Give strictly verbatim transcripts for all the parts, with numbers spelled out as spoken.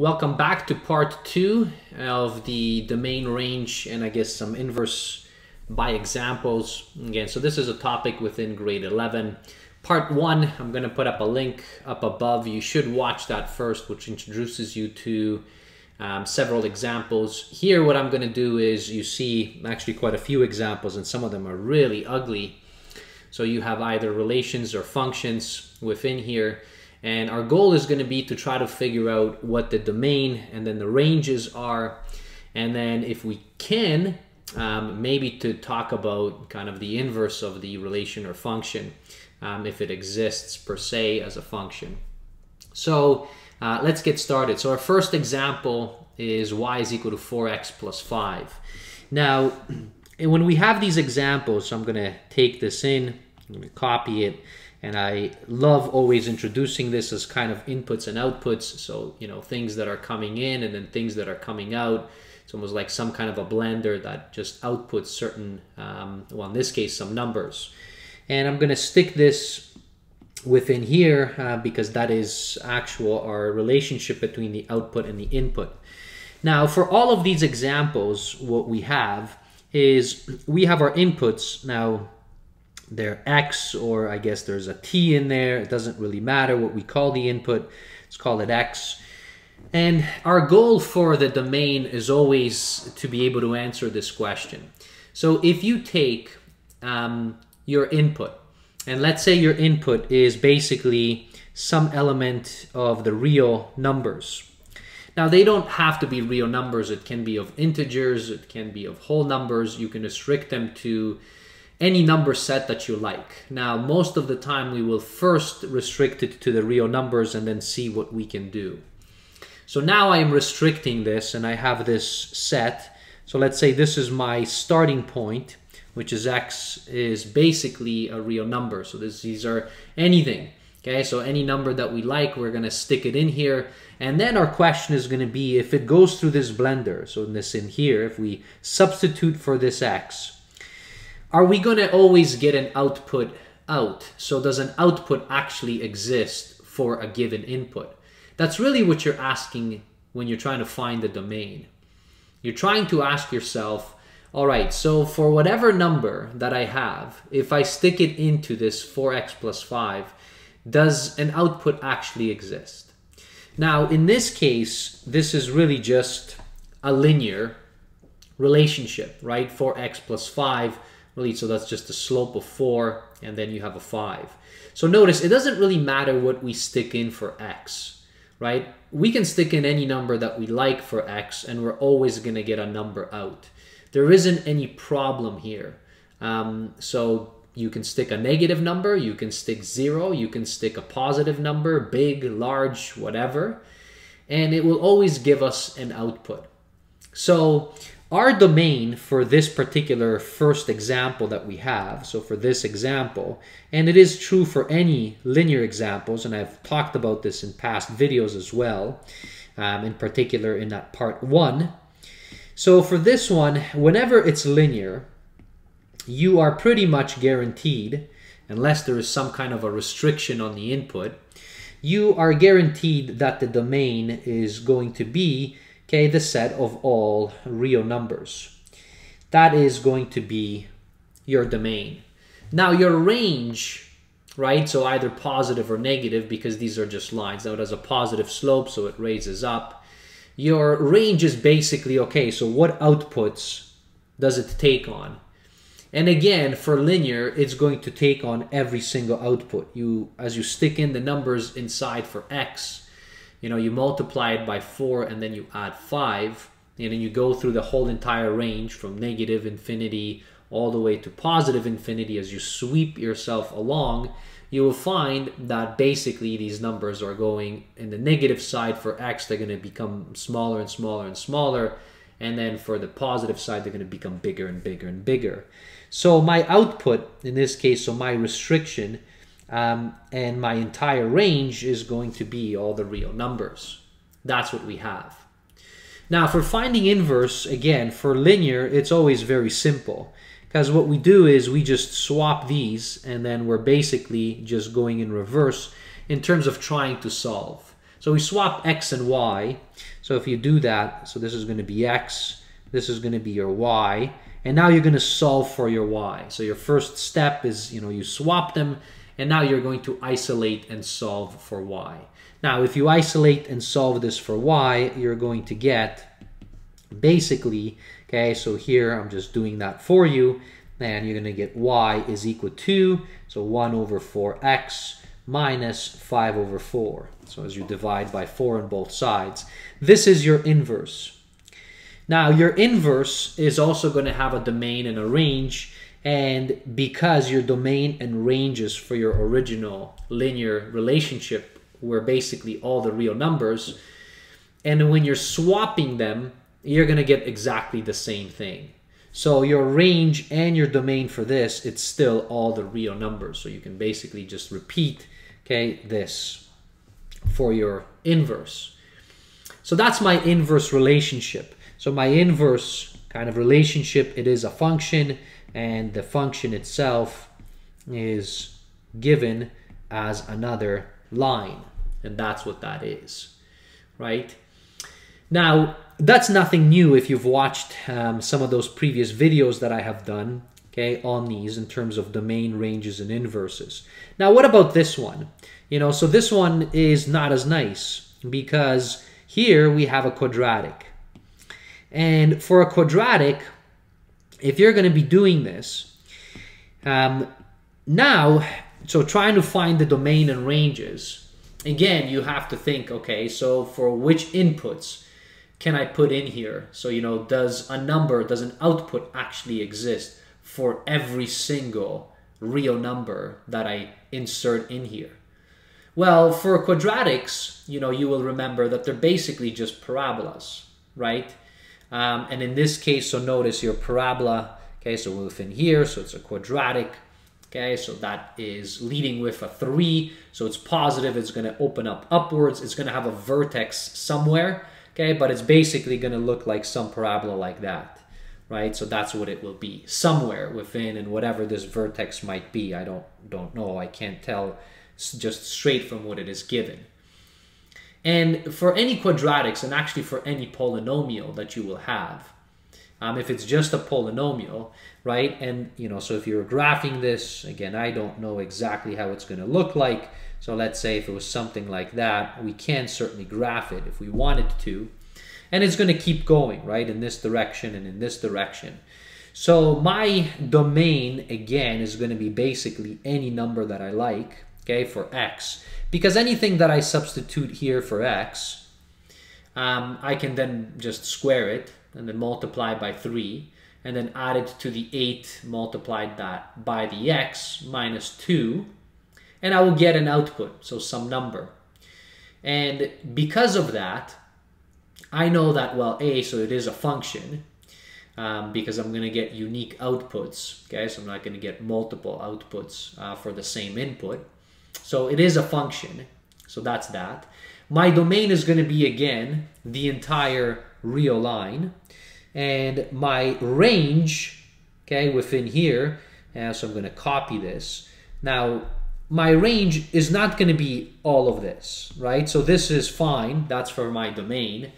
Welcome back to part two of the domain range and I guess some inverse by examples. Again, so this is a topic within grade eleven. Part one, I'm gonna put up a link up above. You should watch that first, which introduces you to um, several examples. Here, what I'm gonna do is you see actually quite a few examples and some of them are really ugly. So you have either relations or functions within here. And our goal is going to be to try to figure out what the domain and then the ranges are. And then if we can, um, maybe to talk about kind of the inverse of the relation or function, um, if it exists per se as a function. So uh, let's get started. So our first example is y is equal to four x plus five. Now, when we have these examples, so I'm going to take this in, I'm going to copy it. And I love always introducing this as kind of inputs and outputs. So, you know, things that are coming in and then things that are coming out. It's almost like some kind of a blender that just outputs certain, um, well, in this case, some numbers. And I'm going to stick this within here uh, because that is actual our relationship between the output and the input. Now, for all of these examples, what we have is we have our inputs now. They're X, or I guess there's a T in there. It doesn't really matter what we call the input. Let's call it X. And our goal for the domain is always to be able to answer this question. So if you take um, your input, and let's say your input is basically some element of the real numbers. Now, they don't have to be real numbers. It can be of integers. It can be of whole numbers. You can restrict them to any number set that you like. Now, most of the time we will first restrict it to the real numbers and then see what we can do. So now I am restricting this and I have this set. So let's say this is my starting point, which is X is basically a real number. So this, these are anything, okay? So any number that we like, we're gonna stick it in here. And then our question is gonna be if it goes through this blender, so in this in here, if we substitute for this X, are we going to always get an output out? So does an output actually exist for a given input? That's really what you're asking when you're trying to find the domain. You're trying to ask yourself, all right, so for whatever number that I have, if I stick it into this four x plus five, does an output actually exist? Now, in this case, this is really just a linear relationship, right? four x plus five. Really, so that's just the slope of four, and then you have a five. So notice, it doesn't really matter what we stick in for X, right? We can stick in any number that we like for X, and we're always going to get a number out. There isn't any problem here. Um, so you can stick a negative number, you can stick zero, you can stick a positive number, big, large, whatever, and it will always give us an output. So our domain for this particular first example that we have, so for this example, and it is true for any linear examples, and I've talked about this in past videos as well, um, in particular in that part one. So for this one, whenever it's linear, you are pretty much guaranteed, unless there is some kind of a restriction on the input, you are guaranteed that the domain is going to be, okay, the set of all real numbers. That is going to be your domain. Now your range, right, so either positive or negative, because these are just lines. Now it has a positive slope, so it raises up. Your range is basically, okay, so what outputs does it take on? And again, for linear, it's going to take on every single output. You, as you stick in the numbers inside for X, you know, you multiply it by four and then you add five, and then you go through the whole entire range from negative infinity all the way to positive infinity. As you sweep yourself along, you will find that basically these numbers are going in the negative side for X, they're going to become smaller and smaller and smaller. And then for the positive side, they're going to become bigger and bigger and bigger. So my output in this case, so my restriction, Um, and my entire range is going to be all the real numbers. That's what we have. Now for finding inverse, again, for linear, it's always very simple, because what we do is we just swap these and then we're basically just going in reverse in terms of trying to solve. So we swap X and Y. So if you do that, so this is going to be X, this is going to be your Y, and now you're going to solve for your Y. So your first step is, you know, you swap them, and now you're going to isolate and solve for Y. Now, if you isolate and solve this for Y, you're going to get basically, okay, so here I'm just doing that for you, and you're going to get Y is equal to, so one over four X minus five over four. So as you divide by four on both sides, this is your inverse. Now, your inverse is also going to have a domain and a range, and because your domain and ranges for your original linear relationship were basically all the real numbers, and when you're swapping them, you're going to get exactly the same thing. So your range and your domain for this, it's still all the real numbers. So you can basically just repeat, okay, this for your inverse. So that's my inverse relationship. So my inverse kind of relationship, it is a function, and the function itself is given as another line, and that's what that is, right? Now, that's nothing new if you've watched um, some of those previous videos that I have done, okay, on these in terms of domain, ranges, and inverses. Now, what about this one? You know, so this one is not as nice because here we have a quadratic. And for a quadratic, if you're going to be doing this, um, now, so trying to find the domain and ranges, again, you have to think, okay, so for which inputs can I put in here? So, you know, does a number, does an output actually exist for every single real number that I insert in here? Well, for quadratics, you know, you will remember that they're basically just parabolas, right? Um, and in this case, so notice your parabola, okay, so within here, so it's a quadratic, okay, so that is leading with a three, so it's positive, it's going to open up upwards, it's going to have a vertex somewhere, okay, but it's basically going to look like some parabola like that, right? So that's what it will be, somewhere within, and whatever this vertex might be, I don't don't know, I can't tell just straight from what it is given. And for any quadratics, and actually for any polynomial that you will have, um, if it's just a polynomial, right, and, you know, so if you're graphing this, again, I don't know exactly how it's going to look like, so let's say if it was something like that, we can certainly graph it if we wanted to, and it's going to keep going, right, in this direction and in this direction. So my domain, again, is going to be basically any number that I like, okay, for X, because anything that I substitute here for X, um, I can then just square it and then multiply by three and then add it to the eight multiplied that by the X minus two, and I will get an output, so some number. And because of that, I know that, well, A, so it is a function, um, because I'm going to get unique outputs, okay, so I'm not going to get multiple outputs uh, for the same input. So it is a function, so that's that. My domain is going to be, again, the entire real line. And my range, okay, within here, uh, so I'm going to copy this. Now, my range is not going to be all of this, right? So this is fine, that's for my domain.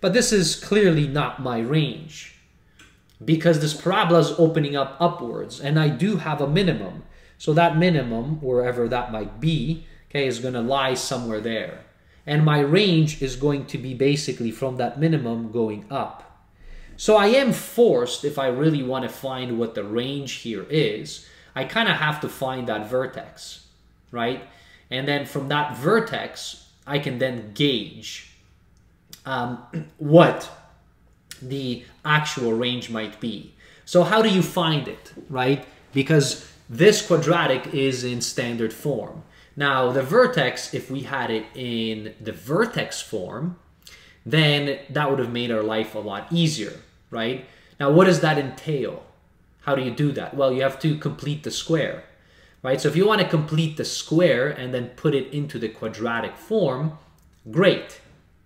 But this is clearly not my range, because this parabola is opening up upwards, and I do have a minimum. So that minimum, wherever that might be, okay, is going to lie somewhere there. And my range is going to be basically from that minimum going up. So I am forced, if I really want to find what the range here is, I kind of have to find that vertex, right? And then from that vertex, I can then gauge um, what the actual range might be. So how do you find it, right? Because this quadratic is in standard form. Now, the vertex, if we had it in the vertex form, then that would have made our life a lot easier, right? Now, what does that entail? How do you do that? Well, you have to complete the square, right? So if you want to complete the square and then put it into the quadratic form, great,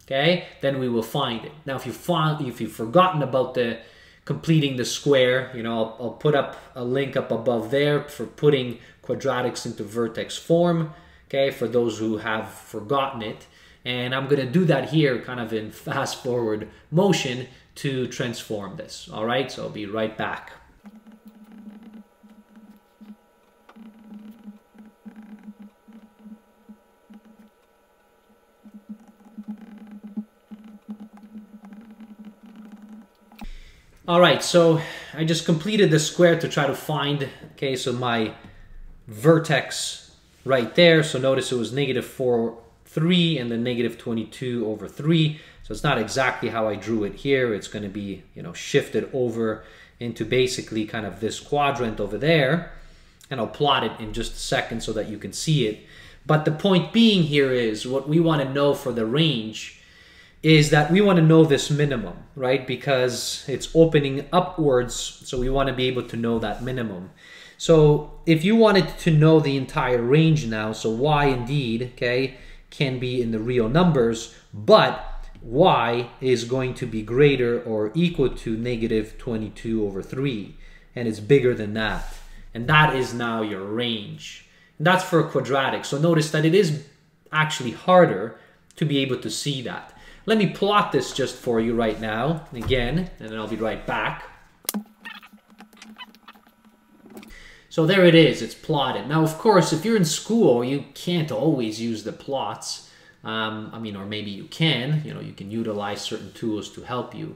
okay? Then we will find it. Now, if you find, if you've forgotten about the completing the square, you know, I'll, I'll put up a link up above there for putting quadratics into vertex form, okay, for those who have forgotten it. And I'm gonna do that here kind of in fast forward motion to transform this. All right, so I'll be right back. All right, so I just completed the square to try to find, okay, so my vertex right there. So notice it was negative four, three, and then negative twenty-two over three. So it's not exactly how I drew it here. It's gonna be, you know, shifted over into basically kind of this quadrant over there. And I'll plot it in just a second so that you can see it. But the point being here is what we wanna know for the range is that we want to know this minimum, right? Because it's opening upwards, so we want to be able to know that minimum. So if you wanted to know the entire range now, so y indeed, okay, can be in the real numbers, but y is going to be greater or equal to negative twenty-two over three, and it's bigger than that. And that is now your range. And that's for quadratic. So notice that it is actually harder to be able to see that. Let me plot this just for you right now, again, and then I'll be right back. So there it is, it's plotted. Now, of course, if you're in school, you can't always use the plots. Um, I mean, or maybe you can, you know, you can utilize certain tools to help you.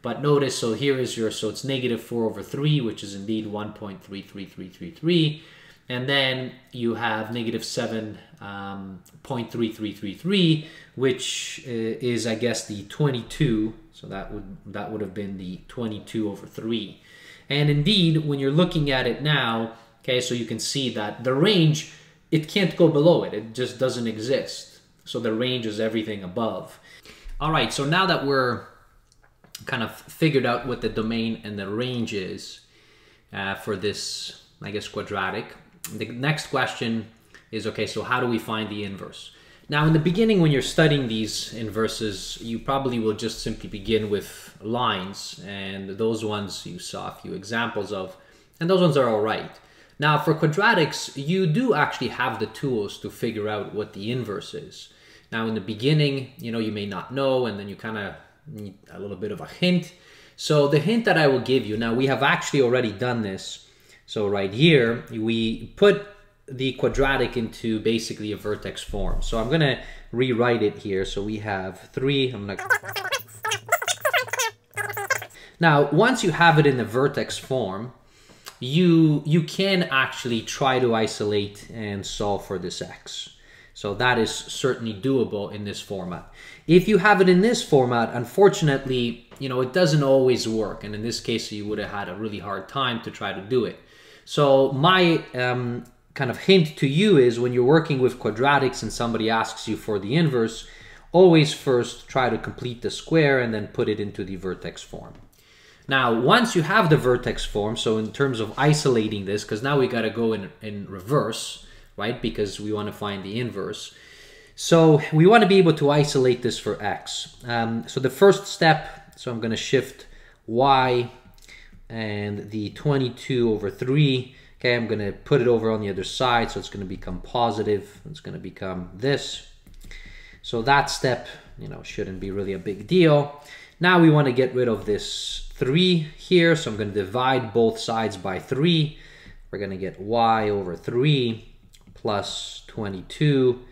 But notice, so here is your, so it's negative four over three, which is indeed one point three three three three three. And then you have negative seven point three three three three, which is, I guess, the twenty-two. So that would that would have been the twenty-two over three. And indeed, when you're looking at it now, okay, so you can see that the range, it can't go below it. It just doesn't exist. So the range is everything above. All right, so now that we're kind of figured out what the domain and the range is uh, for this, I guess, quadratic, the next question is, okay, so how do we find the inverse? Now, in the beginning, when you're studying these inverses, you probably will just simply begin with lines, and those ones you saw a few examples of, and those ones are all right. Now, for quadratics, you do actually have the tools to figure out what the inverse is. Now, in the beginning, you know, you may not know, and then you kind of need a little bit of a hint. So the hint that I will give you, now we have actually already done this. So right here, we put the quadratic into basically a vertex form. So I'm gonna rewrite it here. So we have three, I'm gonna... Now, once you have it in the vertex form, you, you can actually try to isolate and solve for this x. So that is certainly doable in this format. If you have it in this format, unfortunately, you know, it doesn't always work. And in this case, you would have had a really hard time to try to do it. So my um, kind of hint to you is when you're working with quadratics and somebody asks you for the inverse, always first try to complete the square and then put it into the vertex form. Now, once you have the vertex form, so in terms of isolating this, because now we got to go in, in reverse, right? Because we want to find the inverse. So we want to be able to isolate this for x. Um, so the first step, so I'm going to shift y and the twenty-two over three, okay, I'm gonna put it over on the other side, so it's gonna become positive, it's gonna become this. So that step, you know, shouldn't be really a big deal. Now we wanna get rid of this three here, so I'm gonna divide both sides by three. We're gonna get y over three plus twenty-two,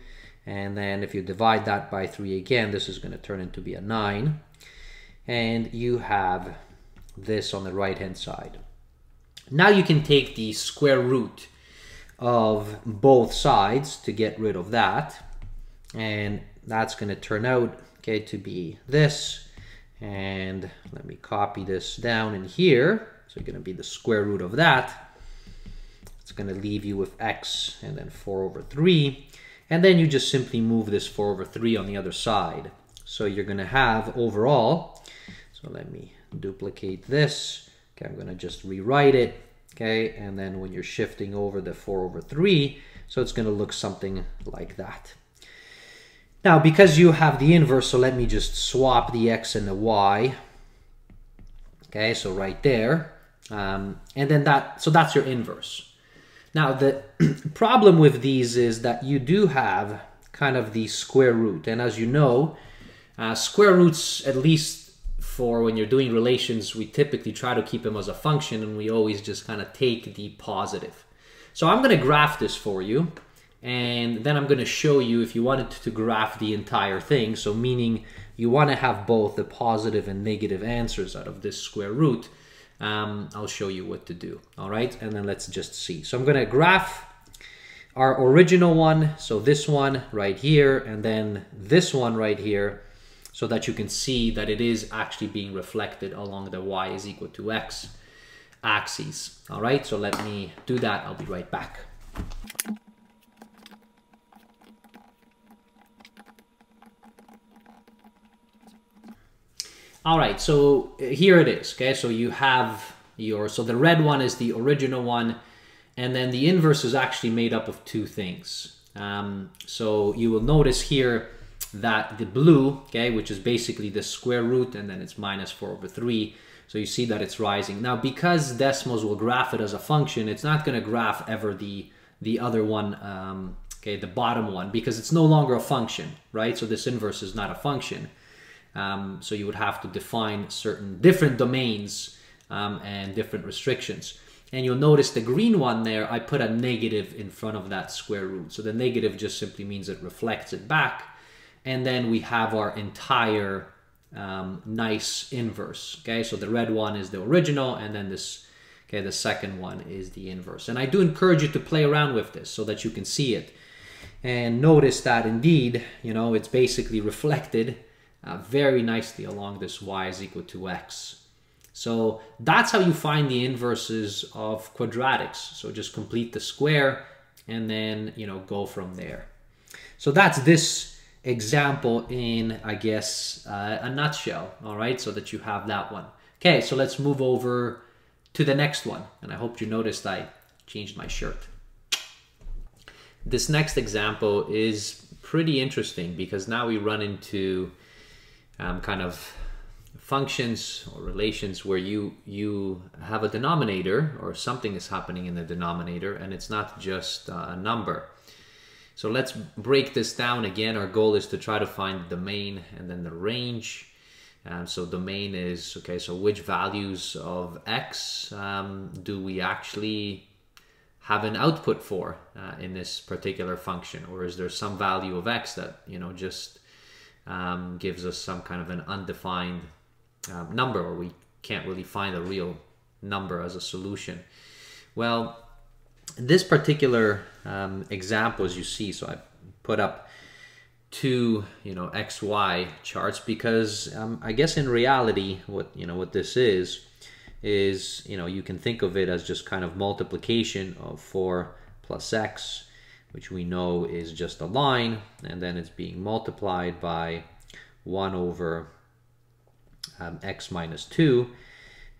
and then if you divide that by three again, this is gonna turn into be a nine, and you have this on the right hand side. Now you can take the square root of both sides to get rid of that, and that's going to turn out, okay, to be this. And let me copy this down in here, so it's going to be the square root of that. It's going to leave you with x and then four over three, and then you just simply move this four over three on the other side, so you're going to have overall, so let me duplicate this. Okay, I'm going to just rewrite it. Okay, and then when you're shifting over the four over three, so it's going to look something like that. Now, because you have the inverse, so let me just swap the x and the y. Okay, so right there. Um, and then that, so that's your inverse. Now, the problem with these is that you do have kind of the square root. And as you know, uh, square roots, at least for when you're doing relations, we typically try to keep them as a function, and we always just kind of take the positive. So I'm going to graph this for you, and then I'm going to show you if you wanted to graph the entire thing. So meaning you want to have both the positive and negative answers out of this square root. Um, I'll show you what to do. All right. And then let's just see. So I'm going to graph our original one. So this one right here, and then this one right here, so that you can see that it is actually being reflected along the y is equal to x axis. All right. So let me do that. I'll be right back. All right, so here it is, okay? So you have your, so the red one is the original one, and then the inverse is actually made up of two things. Um, so you will notice here that the blue, okay, which is basically the square root, and then it's minus four over three. So you see that it's rising. Now, because Desmos will graph it as a function, it's not gonna graph ever the, the other one, um, okay, the bottom one, because it's no longer a function, right? So this inverse is not a function. Um, so you would have to define certain different domains um, and different restrictions. And you'll notice the green one there, I put a negative in front of that square root. So the negative just simply means it reflects it back. And then we have our entire um, nice inverse. Okay, so the red one is the original, and then this, okay, the second one is the inverse. And I do encourage you to play around with this so that you can see it. And notice that indeed, you know, it's basically reflected Uh, very nicely along this y is equal to x. So that's how you find the inverses of quadratics. So just complete the square and then, you know, go from there. So that's this example in, I guess, uh, a nutshell. All right, so that you have that one. Okay, so let's move over to the next one. And I hope you noticed I changed my shirt. This next example is pretty interesting because now we run into Um, kind of functions or relations where you you have a denominator or something is happening in the denominator, and it's not just uh, a number. So let's break this down again. Our goal is to try to find the domain and then the range. Um, so domain is, okay, so which values of x um, do we actually have an output for uh, in this particular function, or is there some value of x that, you know, just Um, gives us some kind of an undefined um, number, or we can't really find a real number as a solution. Well, this particular um, example, as you see, so I put up two, you know, X Y charts because um, I guess in reality, what, you know, what this is, is, you know, you can think of it as just kind of multiplication of four plus X, which we know is just a line, and then it's being multiplied by one over um, x minus two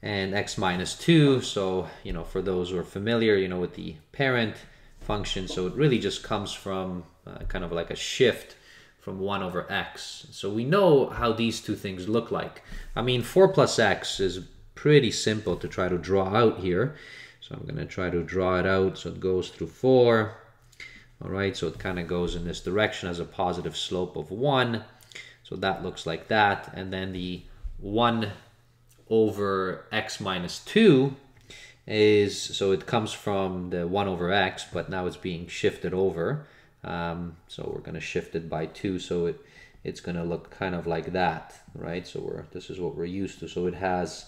and x minus two. So, you know, for those who are familiar, you know, with the parent function, so it really just comes from uh, kind of like a shift from one over x. So we know how these two things look like. I mean, four plus x is pretty simple to try to draw out here. So I'm gonna try to draw it out. So it goes through four. All right, so it kind of goes in this direction as a positive slope of one. So that looks like that. And then the one over x minus two is, so it comes from the one over x, but now it's being shifted over. Um, so we're going to shift it by two. So it, it's going to look kind of like that, right? So we're, this is what we're used to. So it has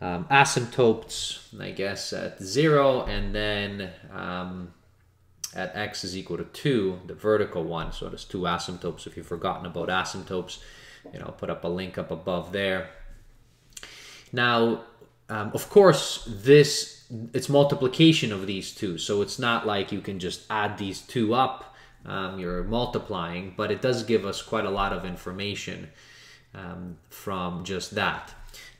um, asymptotes, I guess, at zero, and then Um, at x is equal to two, the vertical one. So there's two asymptotes. If you've forgotten about asymptotes, you know, I'll put up a link up above there. Now, um, of course, this, it's multiplication of these two. So it's not like you can just add these two up, um, you're multiplying, but it does give us quite a lot of information um, from just that.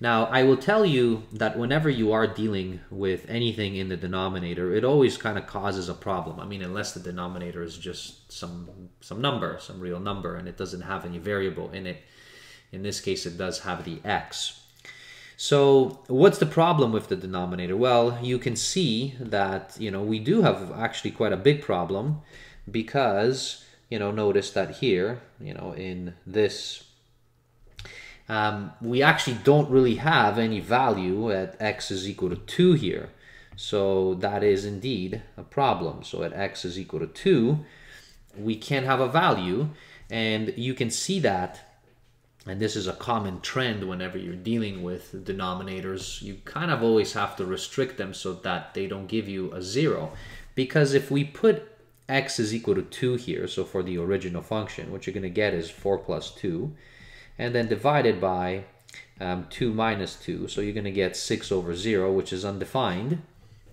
Now, I will tell you that whenever you are dealing with anything in the denominator, it always kind of causes a problem. I mean, unless the denominator is just some some number, some real number, and it doesn't have any variable in it. In this case, it does have the x. So what's the problem with the denominator? Well, you can see that, you know, we do have actually quite a big problem because, you know, notice that here, you know, in this, um, we actually don't really have any value at x is equal to two here. So that is indeed a problem. So at x is equal to two, we can't have a value. And you can see that, and this is a common trend whenever you're dealing with denominators, you kind of always have to restrict them so that they don't give you a zero. Because if we put x is equal to two here, so for the original function, what you're going to get is four plus two, and then divided by um, two minus two, so you're going to get six over zero, which is undefined.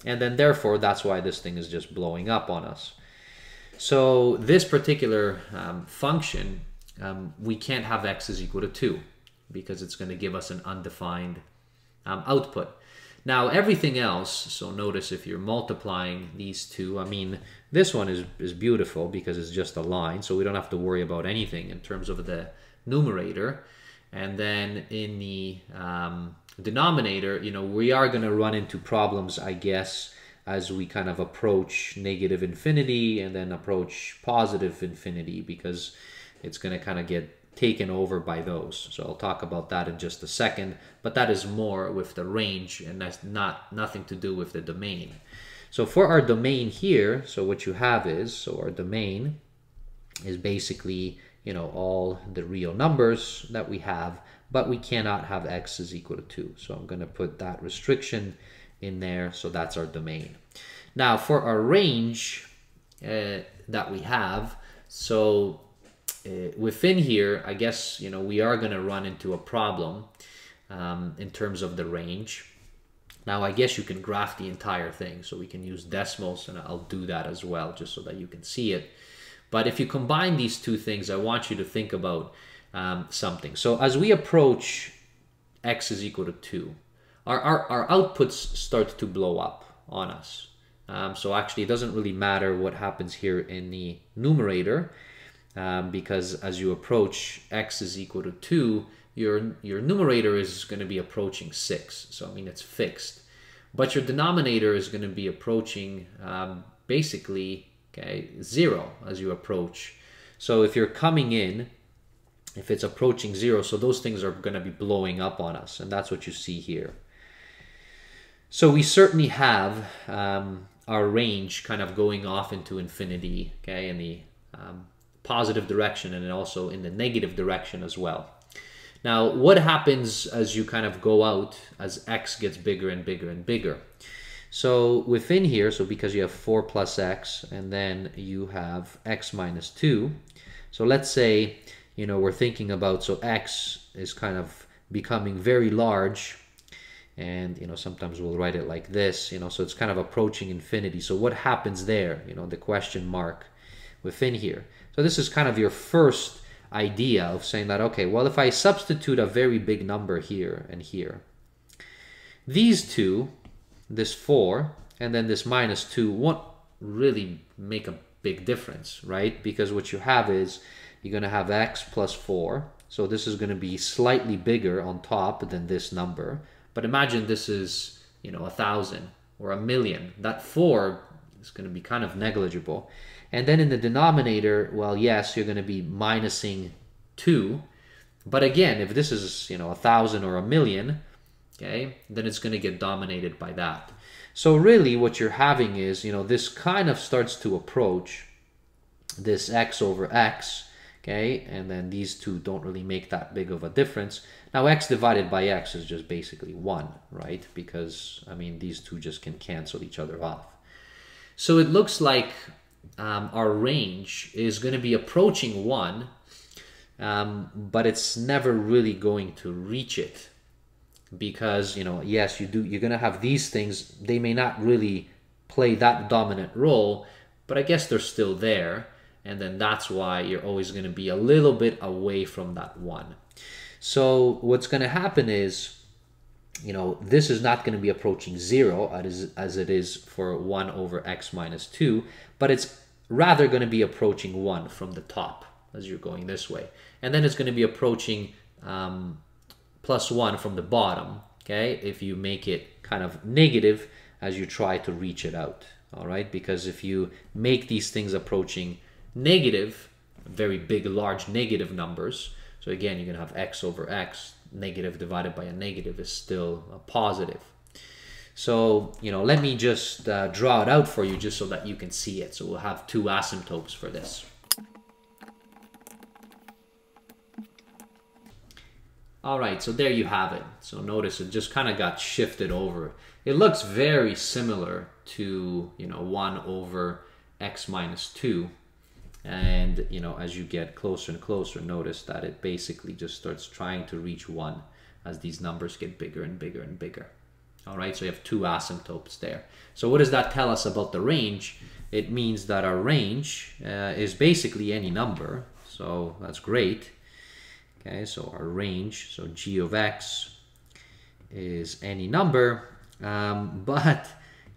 And then therefore, that's why this thing is just blowing up on us. So this particular um, function, Um, we can't have x is equal to two because it's going to give us an undefined um, output. Now everything else, so notice if you're multiplying these two, I mean this one is, is beautiful because it's just a line, so we don't have to worry about anything in terms of the numerator. And then in the um, denominator, you know, we are going to run into problems, I guess, as we kind of approach negative infinity and then approach positive infinity, because it's going to kind of get taken over by those. So I'll talk about that in just a second, but that is more with the range, and that's not nothing to do with the domain. So for our domain here, so what you have is, so our domain is basically, you know, all the real numbers that we have, but we cannot have x is equal to two. So I'm going to put that restriction in there. So that's our domain. Now for our range uh, that we have, so Uh, within here, I guess, you know, we are going to run into a problem um, in terms of the range. Now, I guess you can graph the entire thing, so we can use Desmos, and I'll do that as well, just so that you can see it. But if you combine these two things, I want you to think about um, something. So as we approach x is equal to two, our, our, our outputs start to blow up on us. Um, so actually, it doesn't really matter what happens here in the numerator, Um, because as you approach x is equal to two, your your numerator is going to be approaching six. So I mean it's fixed, but your denominator is going to be approaching um, basically okay zero as you approach. So if you're coming in, if it's approaching zero, so those things are going to be blowing up on us, and that's what you see here. So we certainly have um, our range kind of going off into infinity, okay, and the um, positive direction, and also in the negative direction as well. Now, what happens as you kind of go out as x gets bigger and bigger and bigger? So within here, so because you have four plus x, and then you have x minus two. So let's say, you know, we're thinking about, so x is kind of becoming very large, and, you know, sometimes we'll write it like this, you know, so it's kind of approaching infinity. So what happens there? You know, the question mark within here. So this is kind of your first idea of saying that, okay, well, if I substitute a very big number here and here, these two, this four, and then this minus two won't really make a big difference, right? Because what you have is you're going to have x plus four. So this is going to be slightly bigger on top than this number. But imagine this is, you know, a thousand or a million. That four is going to be kind of negligible. And then in the denominator, well, yes, you're going to be minusing two. But again, if this is, you know, a thousand or a million, okay, then it's going to get dominated by that. So really what you're having is, you know, this kind of starts to approach this x over x, okay, and then these two don't really make that big of a difference. Now, x divided by x is just basically one, right? Because, I mean, these two just can cancel each other off. So it looks like Um, our range is going to be approaching one, um, but it's never really going to reach it, because, you know, yes, you do, you're going to have these things. They may not really play that dominant role, but I guess they're still there. And then that's why you're always going to be a little bit away from that one. So what's going to happen is, you know, this is not going to be approaching zero as, as it is for one over x minus two, but it's rather going to be approaching one from the top as you're going this way. And then it's going to be approaching um, plus one from the bottom, okay, if you make it kind of negative as you try to reach it out, all right? Because if you make these things approaching negative, very big, large negative numbers. So again, you're going to have x over x. Negative divided by a negative is still a positive. So, you know, let me just uh, draw it out for you just so that you can see it. So we'll have two asymptotes for this. All right, so there you have it. So notice it just kind of got shifted over. It looks very similar to, you know, one over x minus two. And, you know, as you get closer and closer, notice that it basically just starts trying to reach one as these numbers get bigger and bigger and bigger. All right, so you have two asymptotes there. So what does that tell us about the range? It means that our range uh, is basically any number. So that's great. Okay, so our range, so g of x is any number, um, but,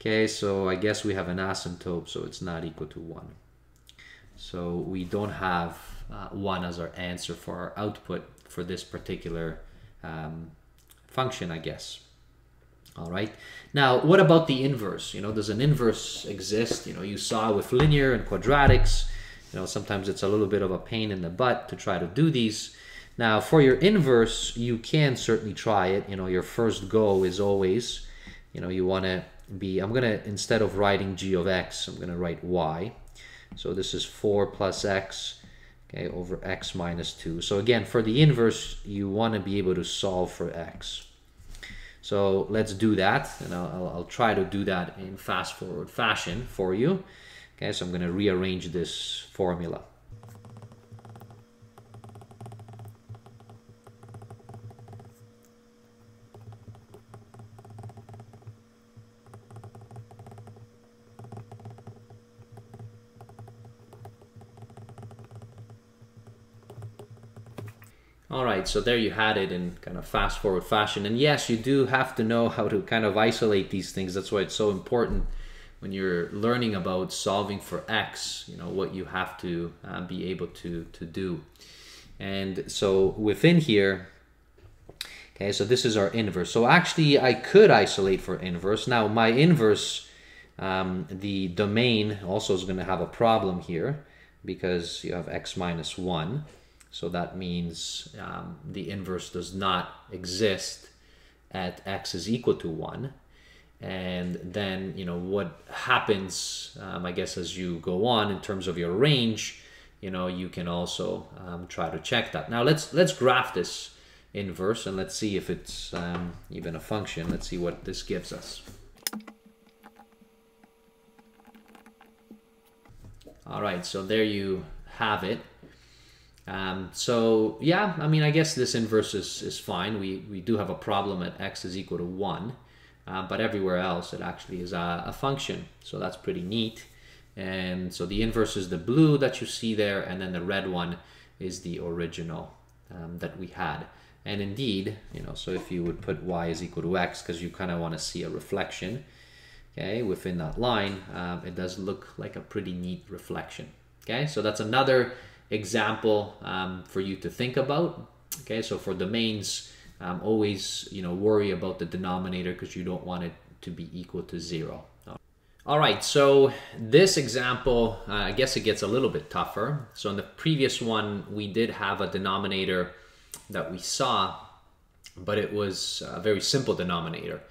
okay, so I guess we have an asymptote, so it's not equal to one. So we don't have uh, one as our answer for our output for this particular um, function, I guess. All right, now what about the inverse? You know, does an inverse exist? You know, you saw with linear and quadratics, you know, sometimes it's a little bit of a pain in the butt to try to do these. Now, for your inverse, you can certainly try it. You know, your first go is always, you know, you want to be, I'm going to, instead of writing g of x, I'm going to write y. So this is four plus x, okay, over x minus two. So again, for the inverse, you want to be able to solve for x. So let's do that, and I'll, I'll try to do that in fast-forward fashion for you. Okay, so I'm going to rearrange this formula. All right, so there you had it in kind of fast forward fashion. And yes, you do have to know how to kind of isolate these things. That's why it's so important when you're learning about solving for x, you know, what you have to uh, be able to, to do. And so within here, okay, so this is our inverse. So actually I could isolate for inverse. Now my inverse, um, the domain also is gonna have a problem here because you have x minus one. So that means um, the inverse does not exist at x is equal to one. And then, you know, what happens, um, I guess, as you go on in terms of your range, you know, you can also um, try to check that. Now let's, let's graph this inverse and let's see if it's um, even a function. Let's see what this gives us. All right, so there you have it. Um, so yeah, I mean, I guess this inverse is, is fine. We, we do have a problem at x is equal to one, uh, but everywhere else it actually is a, a function. So that's pretty neat. And so the inverse is the blue that you see there, and then the red one is the original um, that we had. And indeed, you know, so if you would put y is equal to x, because you kind of want to see a reflection, okay, within that line, um, it does look like a pretty neat reflection. Okay, so that's another example um, for you to think about. Okay, so for domains, um, always, you know, worry about the denominator because you don't want it to be equal to zero. All right, so this example, uh, I guess it gets a little bit tougher. So in the previous one, we did have a denominator that we saw, but it was a very simple denominator.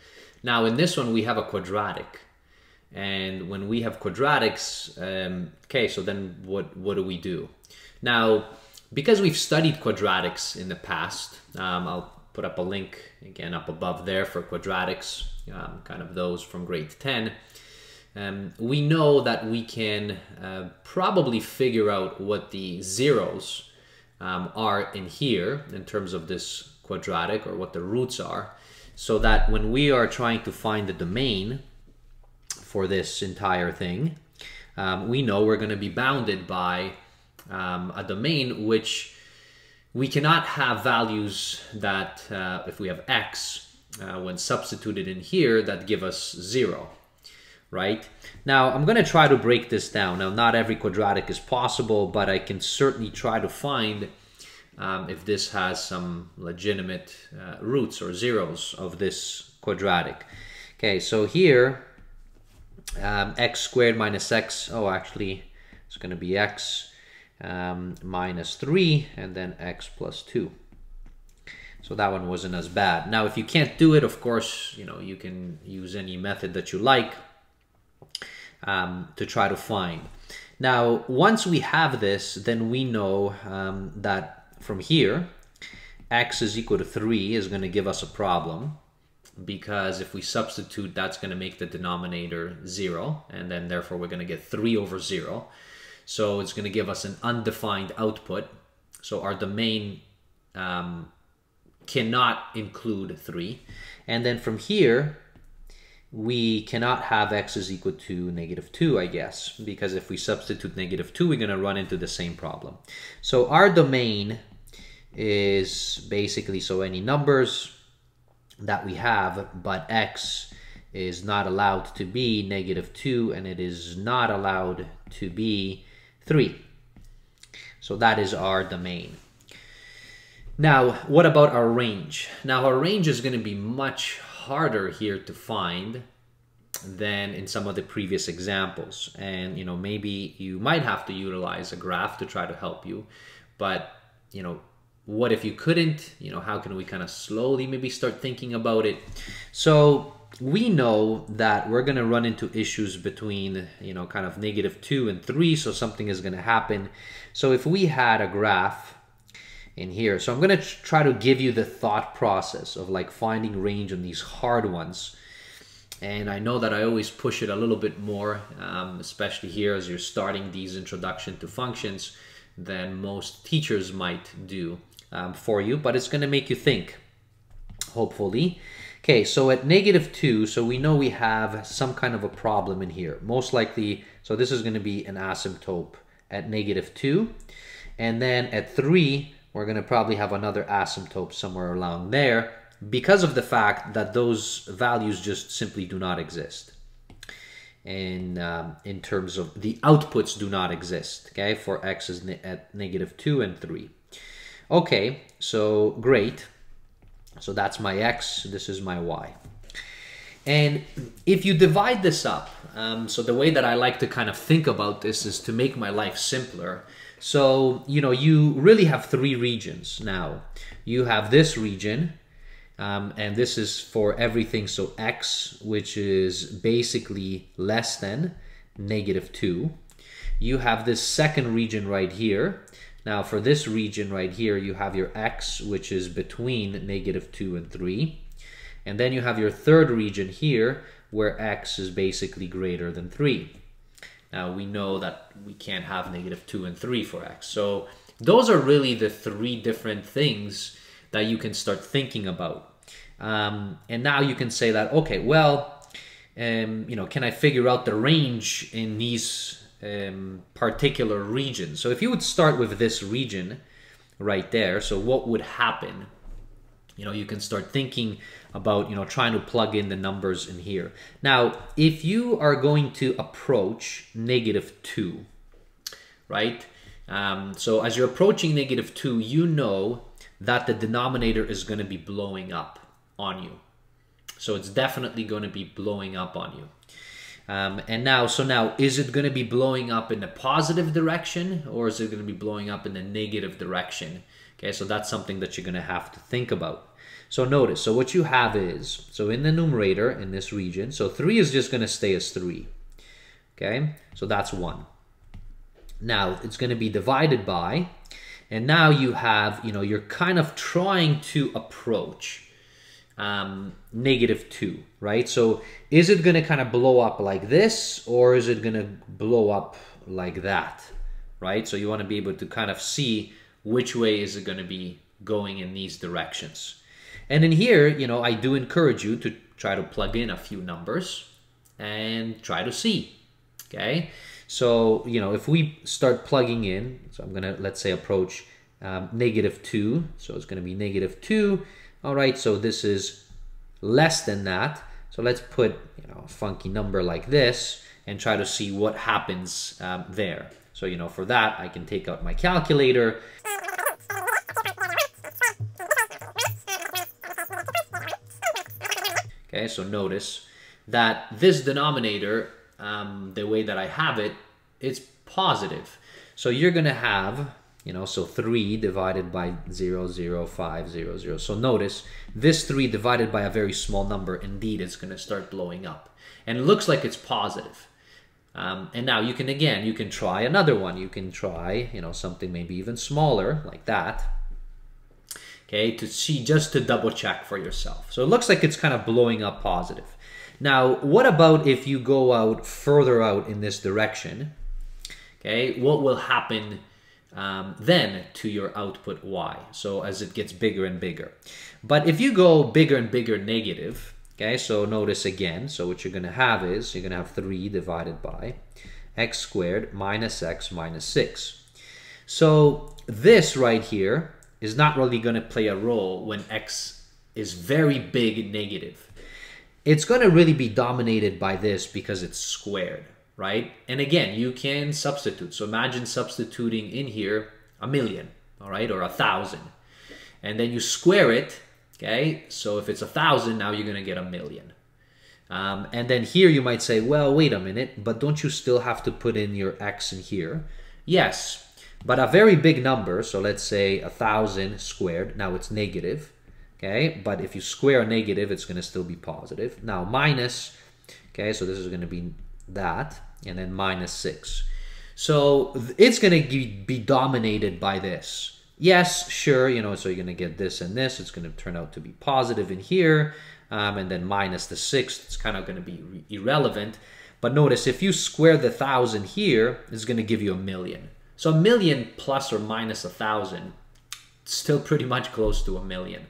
Now in this one, we have a quadratic. And when we have quadratics, um, okay, so then what, what do we do? Now, because we've studied quadratics in the past, um, I'll put up a link again up above there for quadratics, um, kind of those from grade ten. Um, we know that we can uh, probably figure out what the zeros um, are in here in terms of this quadratic or what the roots are, so that when we are trying to find the domain for this entire thing, um, we know we're going to be bounded by Um, a domain which we cannot have values that uh, if we have x uh, when substituted in here that give us zero, right? Now I'm going to try to break this down. Now not every quadratic is possible, but I can certainly try to find um, if this has some legitimate uh, roots or zeros of this quadratic. Okay, so here um, x squared minus x, oh actually it's going to be x um, minus three, and then x plus two. So that one wasn't as bad. Now, if you can't do it, of course, you know, you can use any method that you like um, to try to find. Now, once we have this, then we know um, that from here, x is equal to three is going to give us a problem, because if we substitute, that's going to make the denominator zero, and then therefore we're going to get three over zero. So it's going to give us an undefined output. So our domain um, cannot include three. And then from here, we cannot have x is equal to negative two, I guess, because if we substitute negative two, we're going to run into the same problem. So our domain is basically, so any numbers that we have, but x is not allowed to be negative two, and it is not allowed to be three. So that is our domain. Now, what about our range? Now, our range is going to be much harder here to find than in some of the previous examples. And, you know, maybe you might have to utilize a graph to try to help you, but, you know, what if you couldn't? You know, how can we kind of slowly maybe start thinking about it? So we know that we're going to run into issues between, you know, kind of negative two and three. So something is going to happen. So if we had a graph in here, so I'm going to try to give you the thought process of like finding range on these hard ones. And I know that I always push it a little bit more, um, especially here as you're starting these introduction to functions, than most teachers might do. Um, for you, but it's going to make you think, hopefully. Okay, so at negative two, so we know we have some kind of a problem in here, most likely. So this is going to be an asymptote at negative two, and then at three we're going to probably have another asymptote somewhere along there, because of the fact that those values just simply do not exist, and um, in terms of the outputs do not exist, okay, for x is ne at negative two and three. Okay, so great. So that's my x, this is my y. And if you divide this up, um, so the way that I like to kind of think about this is to make my life simpler. So, you know, you really have three regions now. You have this region, um, and this is for everything, so x, which is basically less than negative two. You have this second region right here. Now for this region right here, you have your x, which is between negative two and three. And then you have your third region here, where x is basically greater than three. Now we know that we can't have negative two and three for x. So those are really the three different things that you can start thinking about. Um, and now you can say that, okay, well, um, you know, can I figure out the range in these Um, particular region? So if you would start with this region right there, so what would happen? You know, you can start thinking about, you know, trying to plug in the numbers in here. Now, if you are going to approach negative two, right? Um, so as you're approaching negative two, you know that the denominator is going to be blowing up on you. So it's definitely going to be blowing up on you. Um, and now, so now, is it going to be blowing up in the positive direction, or is it going to be blowing up in the negative direction? Okay, so that's something that you're going to have to think about. So notice, so what you have is, so in the numerator in this region, so three is just going to stay as three. Okay, so that's one. Now it's going to be divided by, and now you have, you know, you're kind of trying to approach um, negative two, right? So is it going to kind of blow up like this, or is it going to blow up like that, right? So you want to be able to kind of see which way is it going to be going in these directions. And in here, you know, I do encourage you to try to plug in a few numbers and try to see, okay? So, you know, if we start plugging in, so I'm going to, let's say, approach um, negative two. So it's going to be negative two. All right, so this is less than that. So let's put, you know, a funky number like this and try to see what happens um, there. So, you know, for that, I can take out my calculator. Okay, so notice that this denominator, um, the way that I have it, it's positive. So you're gonna have, you know, so three divided by zero, zero, five, zero, zero. So notice this three divided by a very small number, indeed it's gonna start blowing up. And it looks like it's positive. Um, and now you can, again, you can try another one. You can try, you know, something maybe even smaller like that. Okay, to see, just to double check for yourself. So it looks like it's kind of blowing up positive. Now, what about if you go out further out in this direction? Okay, what will happen um, then to your output Y? So as it gets bigger and bigger. But if you go bigger and bigger negative, okay, so notice again, so what you're gonna have is, you're gonna have three divided by x squared minus x minus six. So this right here is not really gonna play a role when x is very big and negative. It's gonna really be dominated by this because it's squared, right? And again, you can substitute. So imagine substituting in here a million, all right, or a thousand. And then you square it. Okay, so if it's a thousand, now you're gonna get a million. Um, and then here you might say, well, wait a minute, but don't you still have to put in your x in here? Yes, but a very big number, so let's say a thousand squared, now it's negative, okay? But if you square a negative, it's gonna still be positive. Now minus, okay, so this is gonna be that, and then minus six. So it's gonna be dominated by this. Yes, sure, you know, so you're gonna get this and this, it's gonna turn out to be positive in here, um, and then minus the sixth, it's kind of gonna be irrelevant. But notice, if you square the thousand here, it's gonna give you a million. So a million plus or minus a thousand, still pretty much close to a million,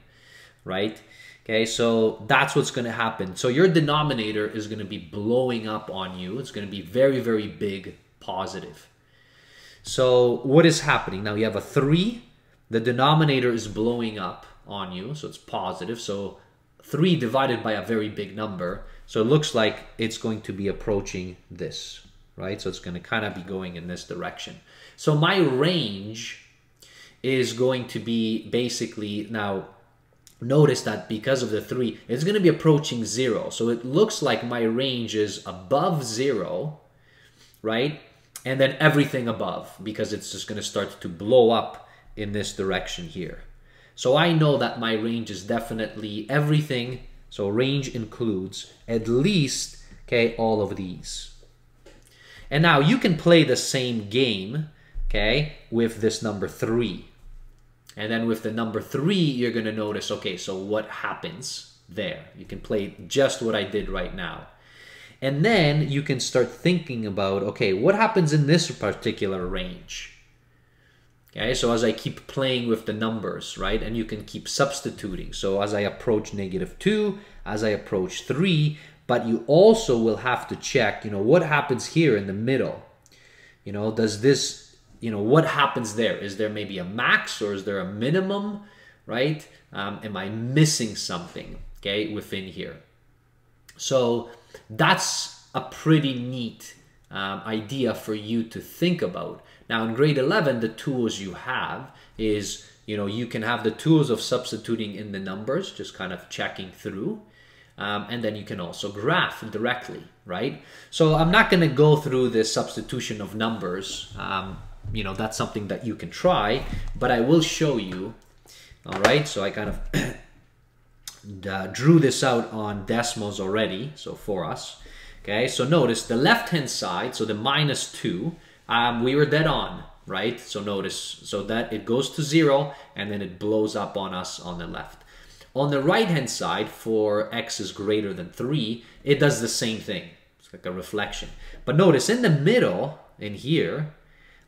right? Okay, so that's what's gonna happen. So your denominator is gonna be blowing up on you. It's gonna be very, very big positive. So what is happening? Now you have a three, the denominator is blowing up on you, so it's positive. So three divided by a very big number. So it looks like it's going to be approaching this, right? So it's going to kind of be going in this direction. So my range is going to be basically, now notice that because of the three, it's going to be approaching zero. So it looks like my range is above zero, right? And then everything above, because it's just going to start to blow up in this direction here. So I know that my range is definitely everything. So range includes at least, okay, all of these. And now you can play the same game, okay, with this number three. And then with the number three, you're gonna notice, okay, so what happens there? You can play just what I did right now. And then you can start thinking about, okay, what happens in this particular range? Okay, so as I keep playing with the numbers, right? And you can keep substituting. So as I approach negative two, as I approach three, but you also will have to check, you know, what happens here in the middle? You know, does this, you know, what happens there? Is there maybe a max or is there a minimum, right? Um, am I missing something, okay, within here? So that's a pretty neat um, idea for you to think about. Now in grade eleven, the tools you have is, you know, you can have the tools of substituting in the numbers, just kind of checking through. Um, and then you can also graph directly, right? So I'm not gonna go through this substitution of numbers. Um, you know, that's something that you can try, but I will show you, all right? So I kind of drew this out on Desmos already, so for us. Okay, so notice the left-hand side, so the minus two, Um, we were dead on, right? So notice, so that it goes to zero and then it blows up on us on the left. On the right-hand side, for x is greater than three, it does the same thing. It's like a reflection. But notice in the middle, in here,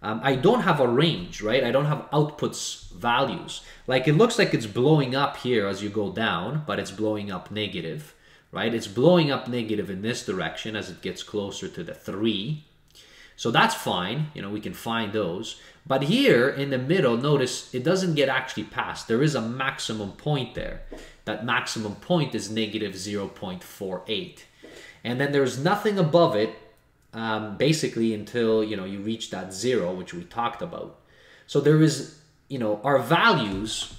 um, I don't have a range, right? I don't have outputs values. Like it looks like it's blowing up here as you go down, but it's blowing up negative, right? It's blowing up negative in this direction as it gets closer to the three. So that's fine, you know, we can find those. But here in the middle, notice it doesn't get actually past. There is a maximum point there. That maximum point is negative zero point four eight. And then there's nothing above it, um, basically until, you know, you reach that zero, which we talked about. So there is, you know, our values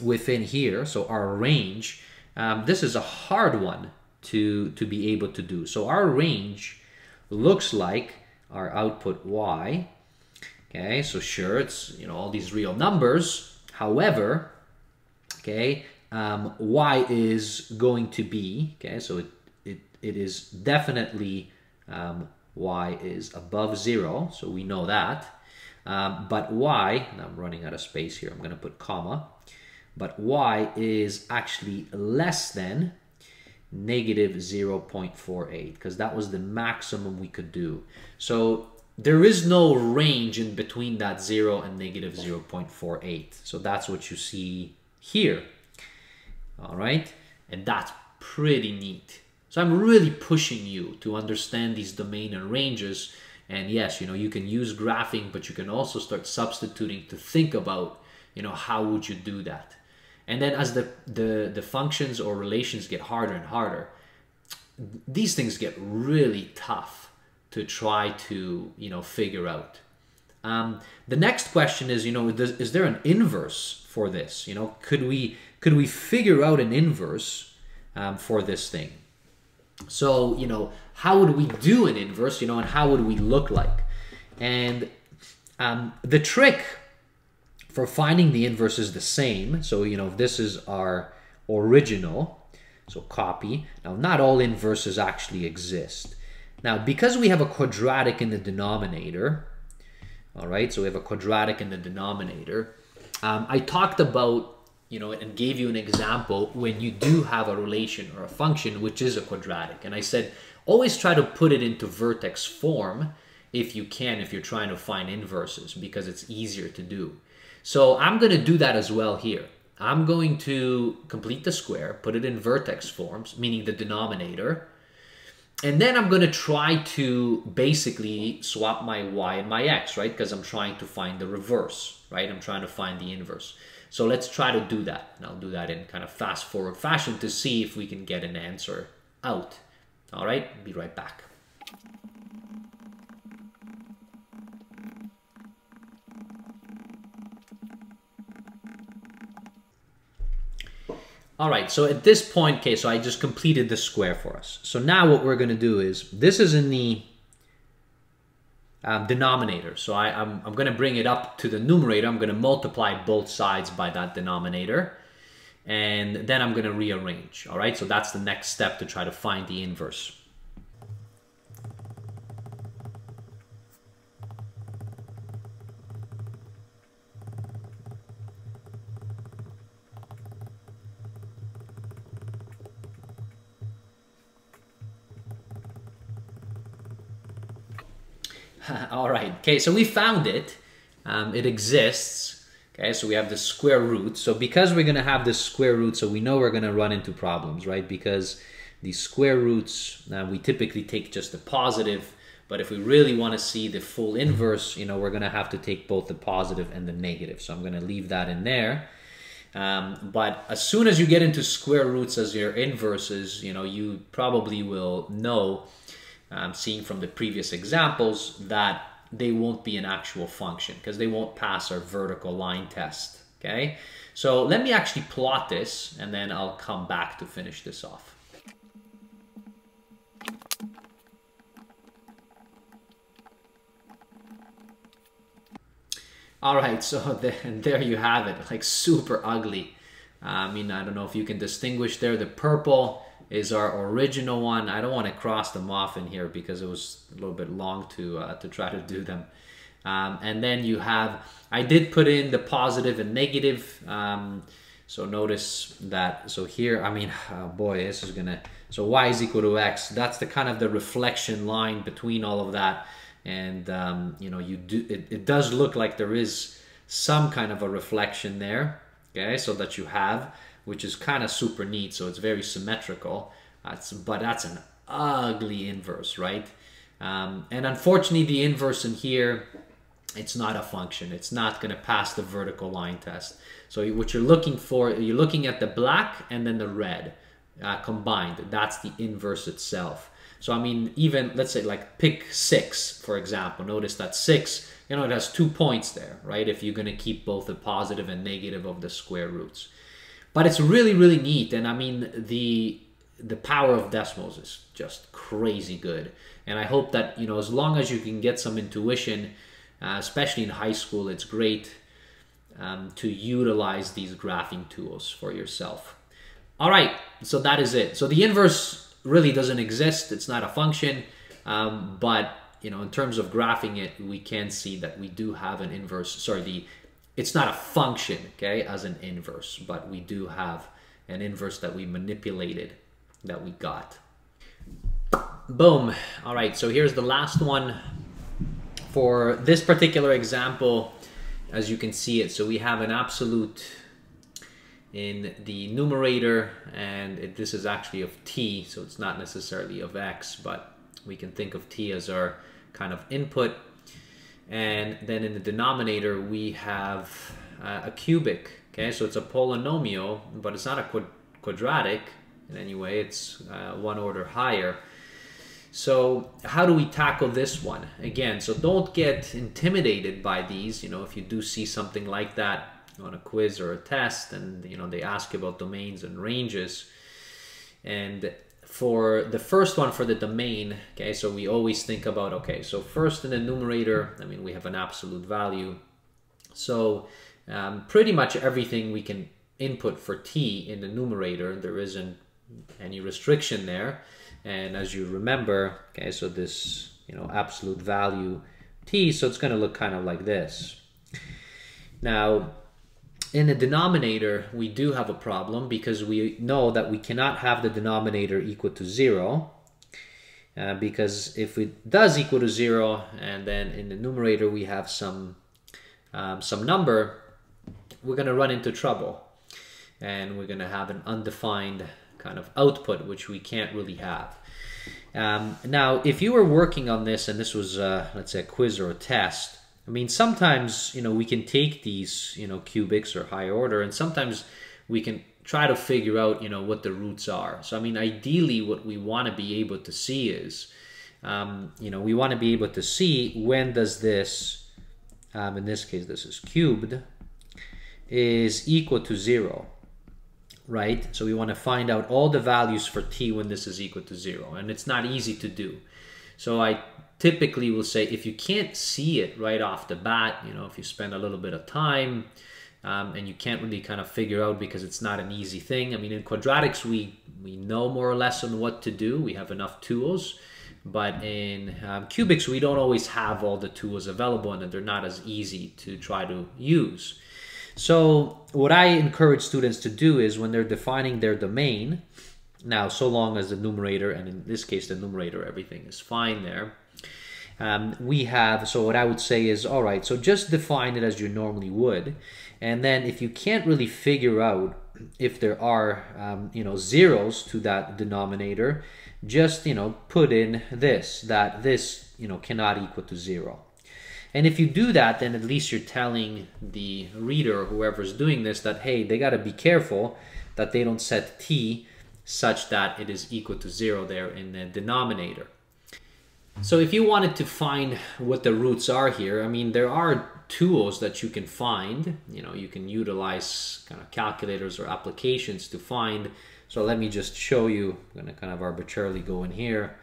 within here, so our range, um, this is a hard one to, to be able to do. So our range looks like our output Y, Okay, so sure, it's, you know, all these real numbers. However, okay, um, y is going to be, okay, so it, it, it is definitely um, y is above zero, so we know that. Um, but y, and I'm running out of space here, I'm going to put comma, but y is actually less than negative zero point four eight, because that was the maximum we could do. So there is no range in between that zero and negative zero point four eight. So that's what you see here. All right. And that's pretty neat. So I'm really pushing you to understand these domain and ranges. And yes, you know, you can use graphing, but you can also start substituting to think about, you know, how would you do that? And then as the, the, the functions or relations get harder and harder, these things get really tough to try to, you know, figure out. Um, the next question is, you know, does, is there an inverse for this? You know, could we, could we figure out an inverse um, for this thing? So, you know, how would we do an inverse, you know, and how would we look like? And um, the trick for finding the inverse is the same. So, you know, this is our original, so copy. Now, not all inverses actually exist. Now, because we have a quadratic in the denominator, all right, so we have a quadratic in the denominator, um, I talked about, you know, and gave you an example when you do have a relation or a function which is a quadratic. And I said, always try to put it into vertex form if you can, if you're trying to find inverses, because it's easier to do. So I'm going to do that as well here. I'm going to complete the square, put it in vertex forms, meaning the denominator. And then I'm going to try to basically swap my y and my x, right? Because I'm trying to find the reverse, right? I'm trying to find the inverse. So let's try to do that. And I'll do that in kind of fast forward fashion to see if we can get an answer out. All right, be right back. All right, so at this point, okay, so I just completed the square for us. So now what we're gonna do is, this is in the um, denominator. So I, I'm, I'm gonna bring it up to the numerator. I'm gonna multiply both sides by that denominator. And then I'm gonna rearrange, all right? So that's the next step to try to find the inverse. All right, okay, so we found it. Um, it exists, okay, so we have the square root. So because we're gonna have this square root, so we know we're gonna run into problems, right? Because the square roots, now we typically take just the positive, but if we really wanna see the full inverse, you know, we're gonna have to take both the positive and the negative. So I'm gonna leave that in there. Um, but as soon as you get into square roots as your inverses, you know, you probably will know, Um, seeing from the previous examples, that they won't be an actual function because they won't pass our vertical line test, okay? So let me actually plot this and then I'll come back to finish this off. All right, so the, and there you have it, like super ugly. Uh, I mean, I don't know if you can distinguish there, the purple is our original one. I don't want to cross them off in here because it was a little bit long to uh, to try to do them. Um, and then you have, I did put in the positive and negative. Um, so notice that, so here, I mean, oh boy, this is gonna, so y is equal to x. That's the kind of the reflection line between all of that. And um, you know, you do, it, it does look like there is some kind of a reflection there, okay? So that you have, which is kind of super neat, so it's very symmetrical, that's, but that's an ugly inverse, right? Um, and unfortunately, the inverse in here, it's not a function. It's not gonna pass the vertical line test. So what you're looking for, you're looking at the black and then the red uh, combined. That's the inverse itself. So I mean, even, let's say like pick six, for example. Notice that six, you know, it has two points there, right? If you're gonna keep both the positive and negative of the square roots. But it's really, really neat, and I mean, the the power of Desmos is just crazy good. And I hope that, you know, as long as you can get some intuition uh, especially in high school. It's great um, to utilize these graphing tools for yourself. All right, so that is it. So the inverse really doesn't exist. It's not a function, um, but you know, in terms of graphing it, we can see that we do have an inverse. Sorry, the it's not a function, okay, as an inverse, but we do have an inverse that we manipulated, that we got. Boom. All right, so here's the last one for this particular example. As you can see it, so we have an absolute in the numerator, and it, this is actually of t, so it's not necessarily of x, but we can think of t as our kind of input. And then in the denominator, we have uh, a cubic, okay? So it's a polynomial, but it's not a quad quadratic in any way. It's uh, one order higher. So how do we tackle this one? Again, so don't get intimidated by these. You know, if you do see something like that on a quiz or a test, and you know, they ask you about domains and ranges. And for the first one, for the domain, okay, so we always think about, okay, so first in the numerator, I mean, we have an absolute value. So um, pretty much everything we can input for t in the numerator, there isn't any restriction there. And as you remember, okay, so this, you know, absolute value t, so it's gonna look kind of like this. Now, in the denominator, we do have a problem because we know that we cannot have the denominator equal to zero, uh, because if it does equal to zero, and then in the numerator we have some um, some number, we're going to run into trouble, and we're going to have an undefined kind of output, which we can't really have. Um, now, if you were working on this, and this was, uh, let's say, a quiz or a test, I mean, sometimes, you know, we can take these, you know, cubics or higher order, and sometimes we can try to figure out, you know, what the roots are. So, I mean, ideally what we want to be able to see is, um, you know, we want to be able to see when does this, um, in this case, this is cubed, is equal to zero, right? So we want to find out all the values for t when this is equal to zero, and it's not easy to do. So I typically will say, if you can't see it right off the bat, you know, if you spend a little bit of time um, and you can't really kind of figure out because it's not an easy thing. I mean, in quadratics, we, we know more or less on what to do. We have enough tools, but in um, cubics, we don't always have all the tools available, and they're not as easy to try to use. So what I encourage students to do is when they're defining their domain, now, so long as the numerator, and in this case, the numerator, everything is fine there. Um, we have, so what I would say is, all right, so just define it as you normally would. And then if you can't really figure out if there are, um, you know, zeros to that denominator, just, you know, put in this, that this, you know, cannot equal to zero. And if you do that, then at least you're telling the reader, whoever's doing this, that, hey, they got to be careful that they don't set t such that it is equal to zero there in the denominator. So if you wanted to find what the roots are here, I mean, there are tools that you can find, you know, you can utilize kind of calculators or applications to find. So let me just show you, I'm gonna kind of arbitrarily go in here.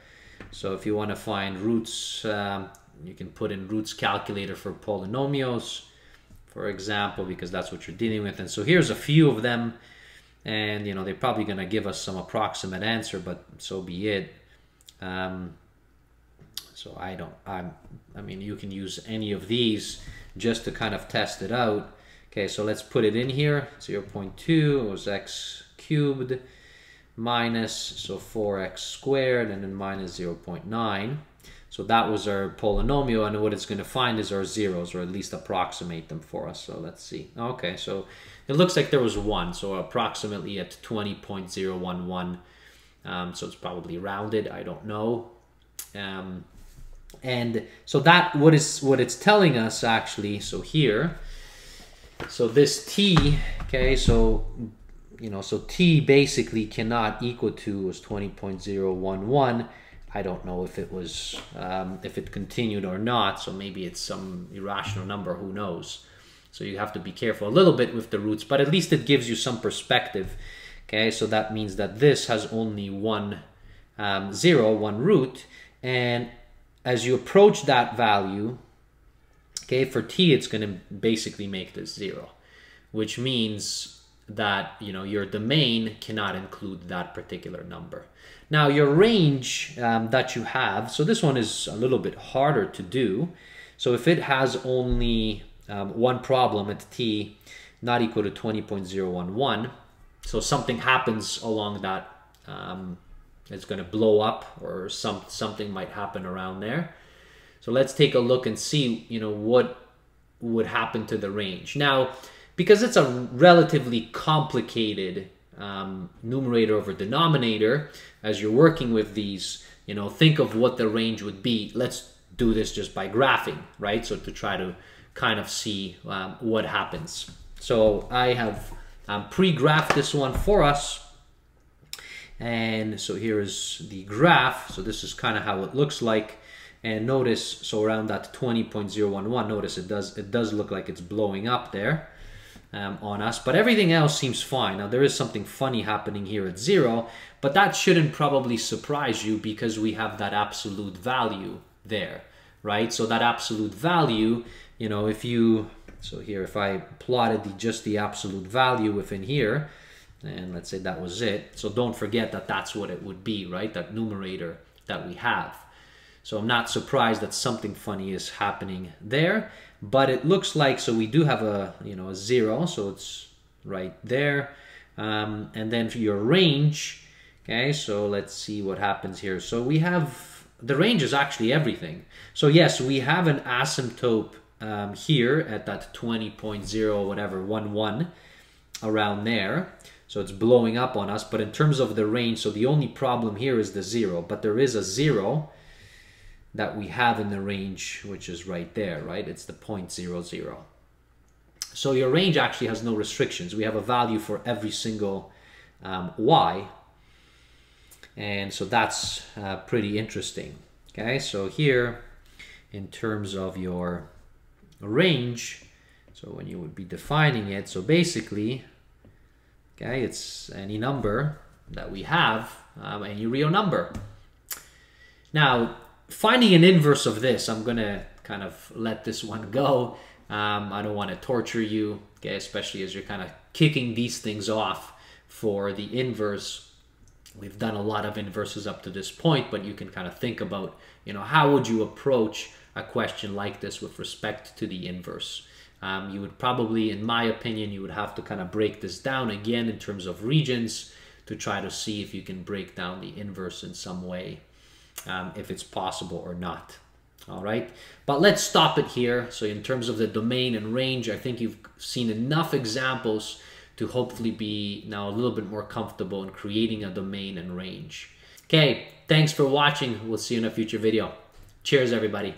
So if you wanna find roots, um, you can put in roots calculator for polynomials, for example, because that's what you're dealing with. And so here's a few of them. And, you know, they're probably going to give us some approximate answer, but so be it. Um, so I don't, I'm, I mean, you can use any of these just to kind of test it out. Okay, so let's put it in here. zero point two was x cubed minus, so four x squared, and then minus zero point nine. So that was our polynomial, and what it's going to find is our zeros, or at least approximate them for us. So let's see. Okay, so it looks like there was one, so approximately at twenty point zero one one. Um, so it's probably rounded, I don't know. Um, and so that what is what it's telling us actually, so here, so this t, okay, so, you know, so t basically cannot equal to was twenty point zero one one. I don't know if it was, um, if it continued or not, so maybe it's some irrational number, who knows. So you have to be careful a little bit with the roots, but at least it gives you some perspective, okay? So that means that this has only one um, zero, one root, and as you approach that value, Okay, for t it's going to basically make this zero, which means that, you know, your domain cannot include that particular number. Now your range um, that you have, so this one is a little bit harder to do. So if it has only um, one problem at t not equal to twenty point zero one one, so something happens along that, um, it's going to blow up or some something might happen around there. So let's take a look and see, you know, what would happen to the range. Now, because it's a relatively complicated um, numerator over denominator, as you're working with these, you know, think of what the range would be. Let's do this just by graphing, right? So to try to kind of see um, what happens. So I have um, pre-graphed this one for us. And so here is the graph. So this is kind of how it looks like. And notice, so around that twenty point zero one one, notice it does, it does look like it's blowing up there um, on us, but everything else seems fine. Now there is something funny happening here at zero, but that shouldn't probably surprise you because we have that absolute value there, right? So that absolute value, you know, if you, so here if I plotted the, just the absolute value within here, and let's say that was it. So don't forget that that's what it would be, right? That numerator that we have. So I'm not surprised that something funny is happening there, but it looks like, so we do have a, you know, a zero, so it's right there. Um, and then for your range, okay, so let's see what happens here. So we have, the range is actually everything. So yes, we have an asymptote um, here at that twenty point zero whatever, one one around there. So it's blowing up on us, but in terms of the range, so the only problem here is the zero, but there is a zero that we have in the range, which is right there, right? It's the zero point zero zero. So your range actually has no restrictions. We have a value for every single um, y, and so that's uh, pretty interesting. Okay, so here, in terms of your range, so when you would be defining it, so basically, okay, it's any number that we have, um, any real number. Now, finding an inverse of this, I'm going to kind of let this one go. Um, I don't want to torture you, okay, especially as you're kind of kicking these things off for the inverse. We've done a lot of inverses up to this point, but you can kind of think about, you know, how would you approach a question like this with respect to the inverse? Um, you would probably, in my opinion, you would have to kind of break this down again in terms of regions to try to see if you can break down the inverse in some way, um, if it's possible or not. All right, but let's stop it here. So in terms of the domain and range, I think you've seen enough examples to hopefully be now a little bit more comfortable in creating a domain and range. Okay, thanks for watching. We'll see you in a future video. Cheers, everybody.